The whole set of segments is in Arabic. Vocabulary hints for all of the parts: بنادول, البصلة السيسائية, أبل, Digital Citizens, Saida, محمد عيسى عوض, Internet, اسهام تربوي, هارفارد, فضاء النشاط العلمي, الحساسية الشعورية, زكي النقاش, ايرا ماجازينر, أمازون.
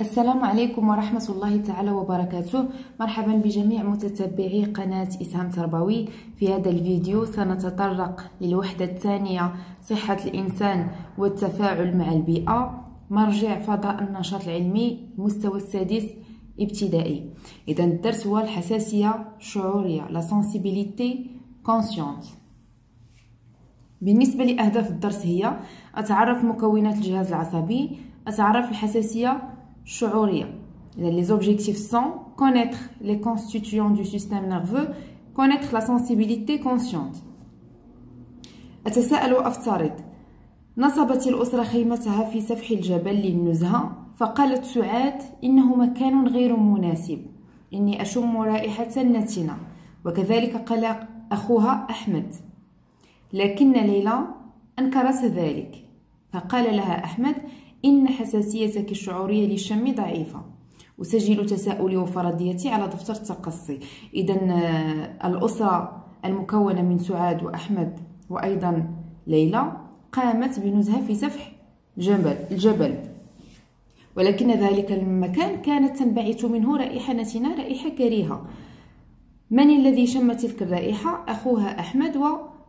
السلام عليكم ورحمة الله تعالى وبركاته. مرحبا بجميع متتبعي قناة إسهام تربوي. في هذا الفيديو سنتطرق للوحدة الثانية صحة الإنسان والتفاعل مع البيئة، مرجع فضاء النشاط العلمي، المستوى السادس ابتدائي. إذا الدرس هو الحساسية الشعورية، لا سنسيبيليتي كونسيونت. بالنسبة لأهداف الدرس هي أتعرف مكونات الجهاز العصبي، أتعرف الحساسية الشعورية. إذا لي زوبجيكتيف سون كونيتر لي كونستيتيون دو سيستيم نيرفو، كونيتر لا سنسيبيليتي كونسيونت. أتساءل وأفترض: نصبت الأسرة خيمتها في سفح الجبل للنزهة، فقالت سعاد: إنه مكان غير مناسب، إني أشم رائحة نتنة. وكذلك قال أخوها أحمد، لكن ليلى أنكرت ذلك، فقال لها أحمد: إن حساسيتك الشعورية للشم ضعيفة. أسجل تساؤلي وفرضيتي على دفتر التقصي. إذا الأسرة المكونة من سعاد وأحمد وأيضا ليلى قامت بنزهة في سفح الجبل، ولكن ذلك المكان كانت تنبعث منه رائحة نتنة، رائحة كريهة. من الذي شم تلك الرائحة؟ أخوها أحمد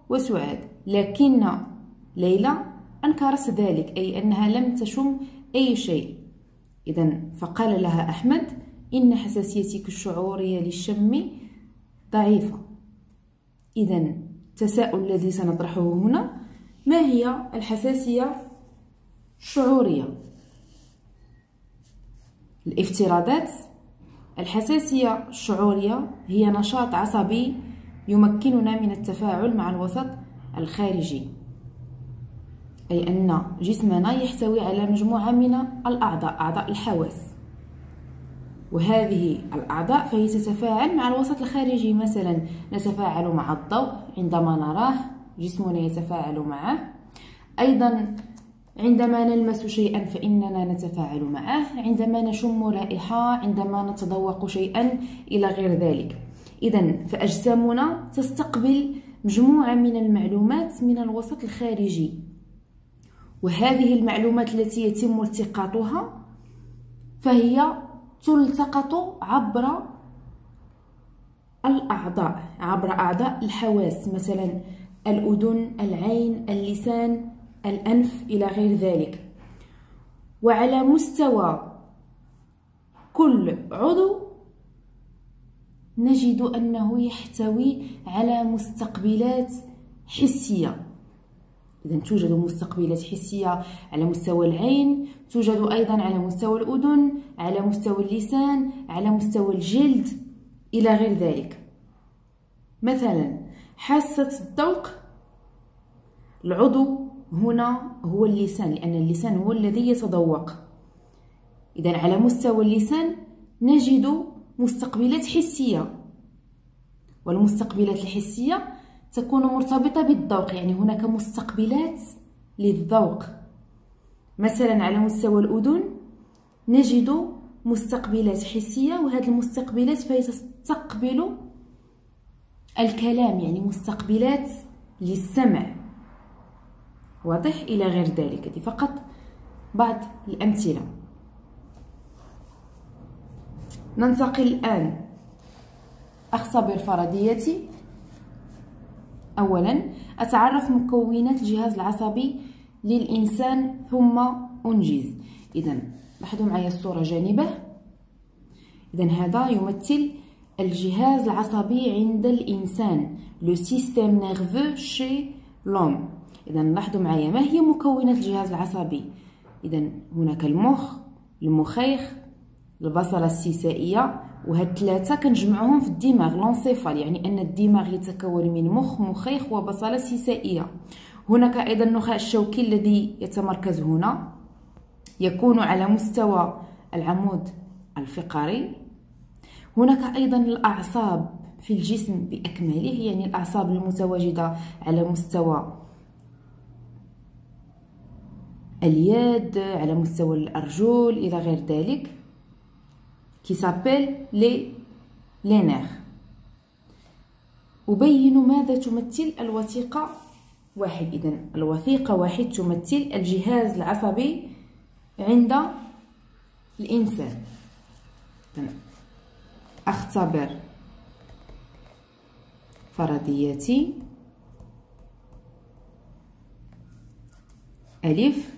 وسعاد، لكن ليلى أنكرت ذلك، أي أنها لم تشم أي شيء. إذا فقال لها أحمد: إن حساسيتك الشعورية للشم ضعيفة. إذا التساؤل الذي سنطرحه هنا: ما هي الحساسية الشعورية؟ الافتراضات: الحساسية الشعورية هي نشاط عصبي يمكننا من التفاعل مع الوسط الخارجي، أي أن جسمنا يحتوي على مجموعة من الأعضاء، أعضاء الحواس، وهذه الأعضاء فهي تتفاعل مع الوسط الخارجي. مثلا نتفاعل مع الضوء عندما نراه، جسمنا يتفاعل معه. أيضا عندما نلمس شيئا فإننا نتفاعل معه، عندما نشم رائحة، عندما نتذوق شيئا إلى غير ذلك. إذن فأجسامنا تستقبل مجموعة من المعلومات من الوسط الخارجي، وهذه المعلومات التي يتم التقاطها فهي تلتقط عبر الأعضاء، عبر أعضاء الحواس، مثلا الأذن، العين، اللسان، الأنف إلى غير ذلك. وعلى مستوى كل عضو نجد أنه يحتوي على مستقبلات حسية. إذن توجد مستقبلات حسية على مستوى العين، توجد أيضا على مستوى الأذن، على مستوى اللسان، على مستوى الجلد إلى غير ذلك. مثلا حاسة الذوق، العضو هنا هو اللسان، لأن اللسان هو الذي يتذوق. إذن على مستوى اللسان نجد مستقبلات حسية، والمستقبلات الحسية تكون مرتبطة بالذوق، يعني هناك مستقبلات للذوق. مثلا على مستوى الأذن نجد مستقبلات حسية، وهذه المستقبلات فهي تستقبل الكلام، يعني مستقبلات للسمع، واضح؟ إلى غير ذلك. هذه فقط بعض الأمثلة. ننتقل الآن، أختبر فرضيتي. أولا أتعرف مكونات الجهاز العصبي للإنسان ثم أنجز. إذا لاحظوا معي الصورة جانبه. إذا هذا يمثل الجهاز العصبي عند الإنسان، لو سيستيم نيرفو شي لوم. إذا لاحظوا معي ما هي مكونات الجهاز العصبي. إذا هناك المخ، المخيخ، البصلة السيسائية، وهاد ثلاثة كنجمعوهم في الدماغ، لونسيفال، يعني أن الدماغ يتكون من مخ، مخيخ، وبصلة سيسائية. هناك أيضا النخاع الشوكي الذي يتمركز هنا، يكون على مستوى العمود الفقري. هناك أيضا الأعصاب في الجسم بأكمله، يعني الأعصاب المتواجدة على مستوى اليد، على مستوى الأرجل إلى غير ذلك، qui s'appelle les nerfs. أبين ماذا تمثل الوثيقة واحد. إذن الوثيقة واحد تمثل الجهاز العصبي عند الإنسان. أختبر فرضيتي. ألف،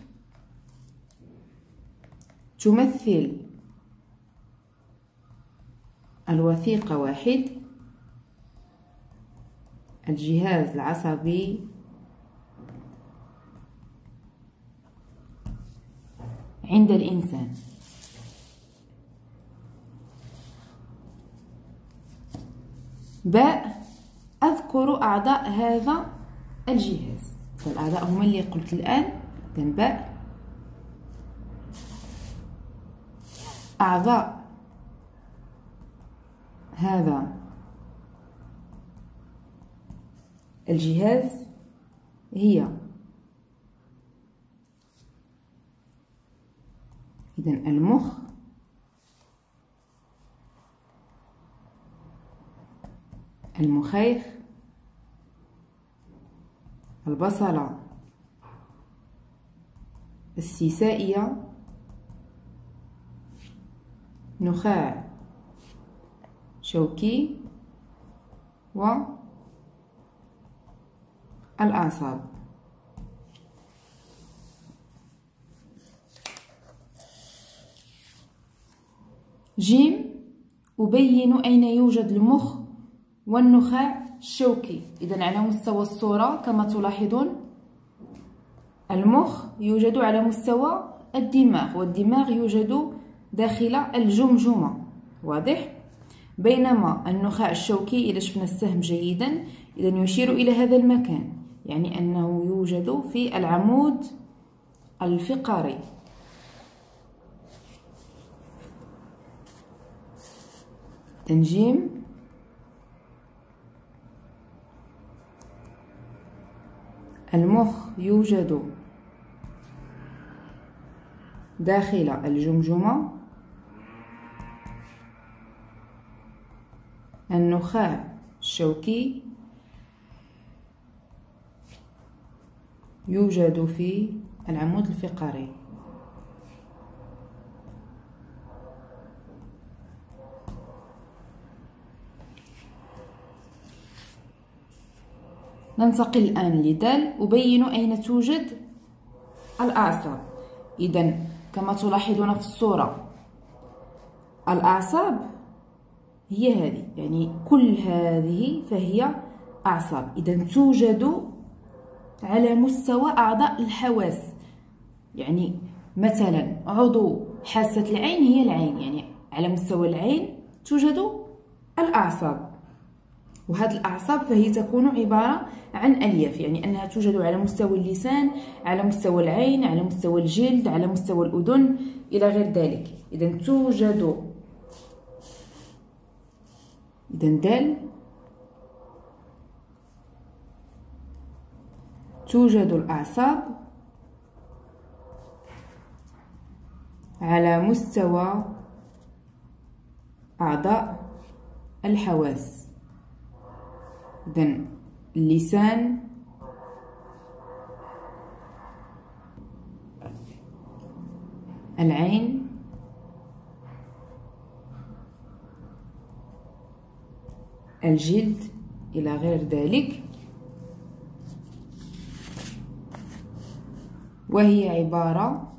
تمثل الوثيقة 1 الجهاز العصبي عند الإنسان. باء، أذكر أعضاء هذا الجهاز. فالأعضاء هما اللي قلت الآن. باء، أعضاء هذا الجهاز هي إذن المخ، المخيخ، البصلة السيسائية، نخاع شوكي، والأعصاب. جيم، أبين أين يوجد المخ والنخاع الشوكي. إذن على مستوى الصورة كما تلاحظون المخ يوجد على مستوى الدماغ، والدماغ يوجد داخل الجمجمة، واضح؟ بينما النخاع الشوكي إذا شفنا السهم جيدا إذن يشير إلى هذا المكان، يعني أنه يوجد في العمود الفقري. تنجيم، المخ يوجد داخل الجمجمة، النخاع الشوكي يوجد في العمود الفقري. ننتقل الآن لدال، أبين أين توجد الأعصاب. إذن كما تلاحظون في الصورة الأعصاب هي هذه، يعني كل هذه فهي أعصاب. إذن توجد على مستوى أعضاء الحواس، يعني مثلا عضو حاسة العين هي العين، يعني على مستوى العين توجد الأعصاب. وهذه الأعصاب فهي تكون عبارة عن ألياف، يعني أنها توجد على مستوى اللسان، على مستوى العين، على مستوى الجلد، على مستوى الأذن إلى غير ذلك. إذن توجد، إذن دال توجد الأعصاب على مستوى أعضاء الحواس. إذن اللسان، العين، الجلد إلى غير ذلك، وهي عبارة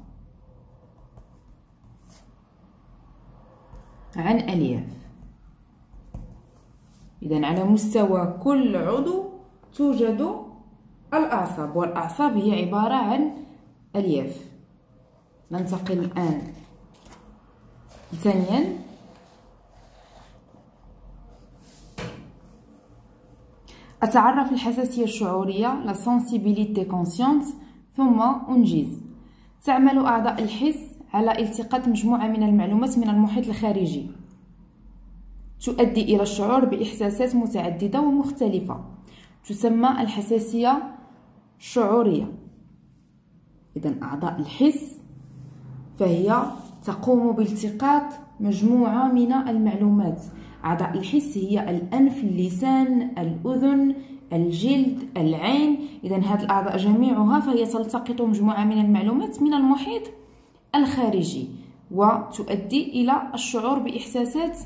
عن ألياف. إذن على مستوى كل عضو توجد الأعصاب، والأعصاب هي عبارة عن ألياف. ننتقل الآن ثانيا أتعرف الحساسية الشعورية، لا سونسيبيليتي كونسيونت، ثم أنجز. تعمل أعضاء الحس على التقاط مجموعة من المعلومات من المحيط الخارجي تؤدي إلى الشعور بإحساسات متعددة ومختلفة، تسمى الحساسية الشعورية. إذن أعضاء الحس فهي تقوم بالتقاط مجموعة من المعلومات. أعضاء الحس هي الأنف، اللسان، الأذن، الجلد، العين. إذن هذه الأعضاء جميعها فهي تلتقط مجموعة من المعلومات من المحيط الخارجي، وتؤدي إلى الشعور بإحساسات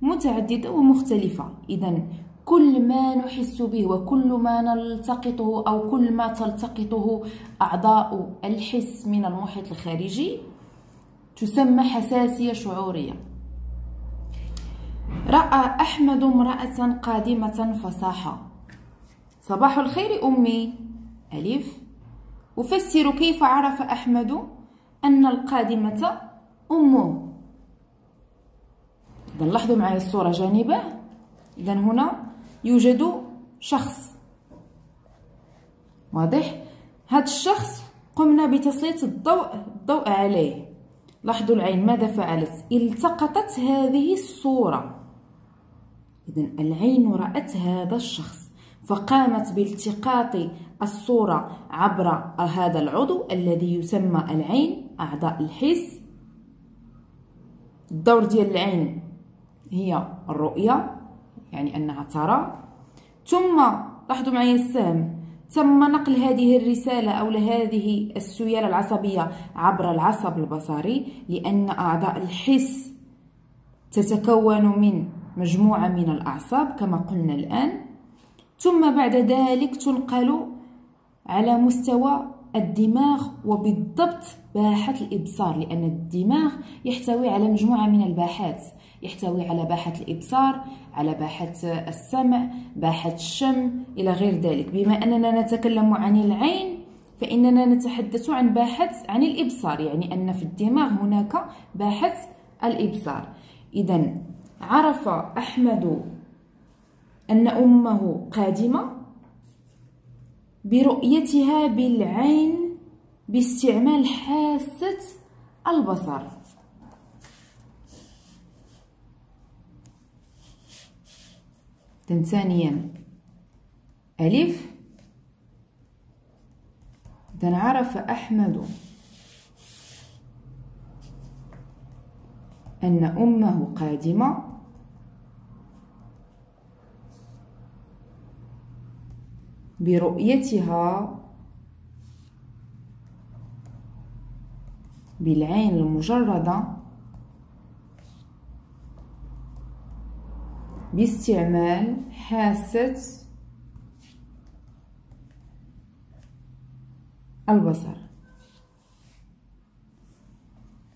متعددة ومختلفة. إذن كل ما نحس به وكل ما نلتقطه أو كل ما تلتقطه أعضاء الحس من المحيط الخارجي تسمى حساسية شعورية. رأى أحمد امرأة قادمة فصاح: صباح الخير أمي. ألف. أفسر كيف عرف أحمد أن القادمة أمه. إذن لاحظوا معي الصورة جانبه. إذن هنا يوجد شخص واضح، هذا الشخص قمنا بتسليط الضوء عليه. لاحظوا العين ماذا فعلت؟ التقطت هذه الصورة. إذن العين رأت هذا الشخص فقامت بالتقاط الصورة عبر هذا العضو الذي يسمى العين، أعضاء الحس. الدور ديال العين هي الرؤية، يعني أنها ترى. ثم لاحظوا معي السهم، تم نقل هذه الرسالة أو لهذه السيالة العصبية عبر العصب البصري، لأن أعضاء الحس تتكون من مجموعة من الأعصاب كما قلنا الآن، ثم بعد ذلك تنقل على مستوى الدماغ وبالضبط باحة الإبصار، لأن الدماغ يحتوي على مجموعة من الباحات، يحتوي على باحة الإبصار، على باحة السمع، باحة الشم إلى غير ذلك. بما أننا نتكلم عن العين فإننا نتحدث عن باحة عن الإبصار، يعني أن في الدماغ هناك باحة الإبصار. إذن عرف أحمد أن أمه قادمة برؤيتها بالعين باستعمال حاسة البصر. ثانيا ألف. إذن عرف أحمد أن أمه قادمة برؤيتها بالعين المجردة باستعمال حاسة البصر.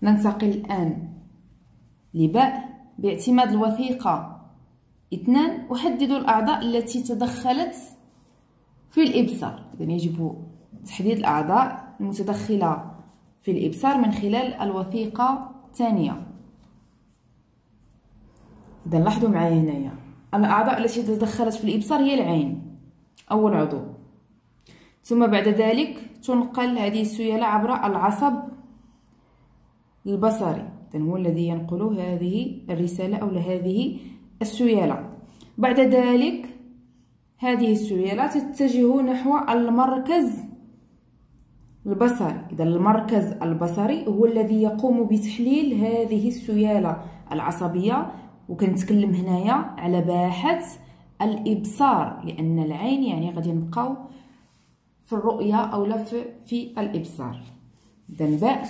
ننتقل الآن لباء. باعتماد الوثيقة 2 أحدد الأعضاء التي تدخلت في الإبصار. إذن يجب تحديد الأعضاء المتدخلة في الإبصار من خلال الوثيقة 2. إذن لاحظوا معايا هنايا الأعضاء التي تدخلت في الإبصار هي العين أول عضو، ثم بعد ذلك تنقل هذه السيالة عبر العصب البصري، هو الذي ينقل هذه الرسالة أو لهذه السيالة. بعد ذلك هذه السيالة تتجه نحو المركز البصري. إذا المركز البصري هو الذي يقوم بتحليل هذه السيالة العصبية، وكنتكلم هنايا على باحة الإبصار، لأن العين يعني غادي نبقاو في الرؤية أو لا في الإبصار. إذن باء.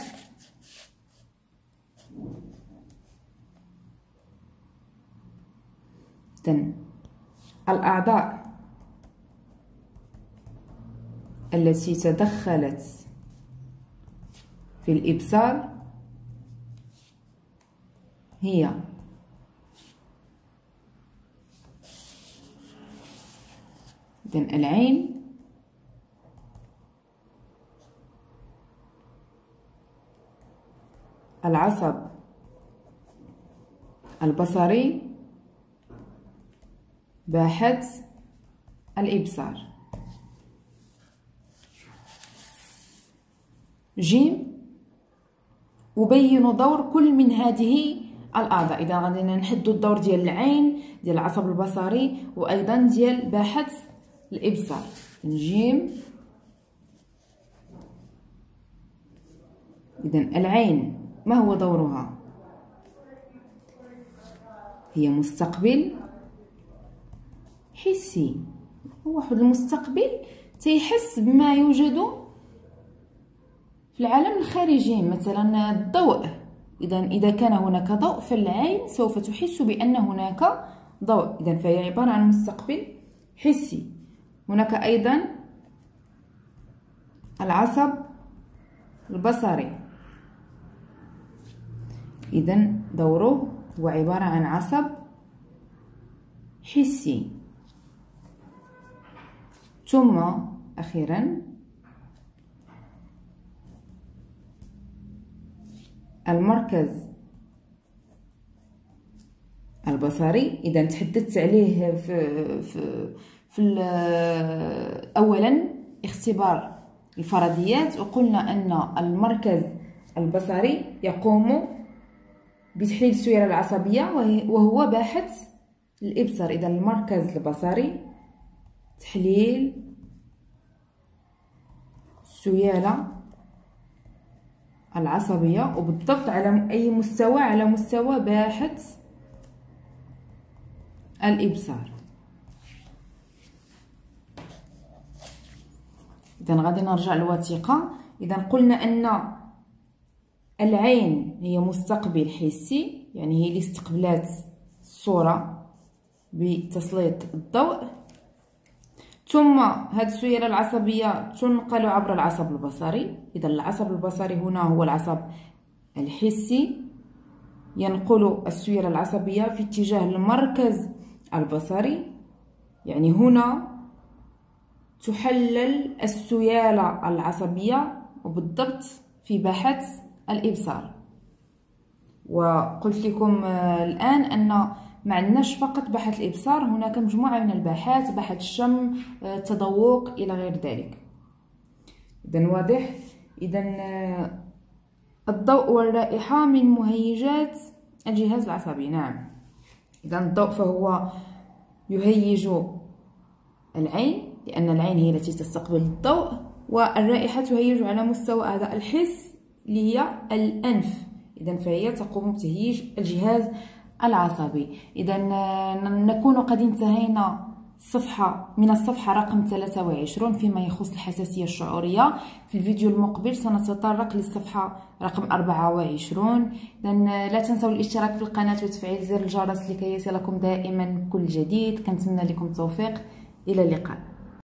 إذن الأعضاء التي تدخلت في الإبصار هي العين العصب البصري باحة الإبصار. جيم. أبين دور كل من هذه الأعضاء. إذا غادينا نحدو الدور ديال العين، ديال العصب البصري، وأيضا ديال باحة الإبصار. جيم. إذن العين ما هو دورها؟ هي مستقبل حسي، هو واحد المستقبل تيحس بما يوجد في العالم الخارجي، مثلا الضوء إذا كان هناك ضوء فالعين سوف تحس بأن هناك ضوء، إذا فهي عبارة عن مستقبل حسي. هناك أيضا العصب البصري، إذا دوره هو عبارة عن عصب حسي. ثم أخيرا المركز البصري، إذا تحدثت عليه في أولا اختبار الفرضيات، وقلنا أن المركز البصري يقوم بتحليل السيرة العصبية وهو باحث الإبصار. إذا المركز البصري تحليل السيالة العصبية، وبالضبط على أي مستوى؟ على مستوى باحث الإبصار. إذا غادي نرجع للوثيقة. إذا قلنا أن العين هي مستقبل حسي، يعني هي اللي استقبلت الصورة بتسليط الضوء، ثم هذه السيالة العصبية تنقل عبر العصب البصري. إذا العصب البصري هنا هو العصب الحسي، ينقل السيالة العصبية في اتجاه المركز البصري، يعني هنا تحلل السيالة العصبية وبالضبط في باحث الإبصار. وقلت لكم الآن أن ما عندناش فقط باحث الإبصار، هناك مجموعة من الباحات، باحث الشم، التذوق إلى غير ذلك. إذا واضح. إذا الضوء والرائحة من مهيجات الجهاز العصبي. نعم، إذا الضوء فهو يهيج العين لأن العين هي التي تستقبل الضوء، والرائحة تهيج على مستوى أعضاء الحس اللي هي الأنف، إذا فهي تقوم بتهيج الجهاز العصبي. إذا نكون قد انتهينا من الصفحة رقم 23 فيما يخص الحساسية الشعورية. في الفيديو المقبل سنتطرق للصفحة رقم 24. إذا لا تنسوا الاشتراك في القناة وتفعيل زر الجرس لكي يصلكم دائما كل جديد. كنتمنى لكم التوفيق، إلى اللقاء.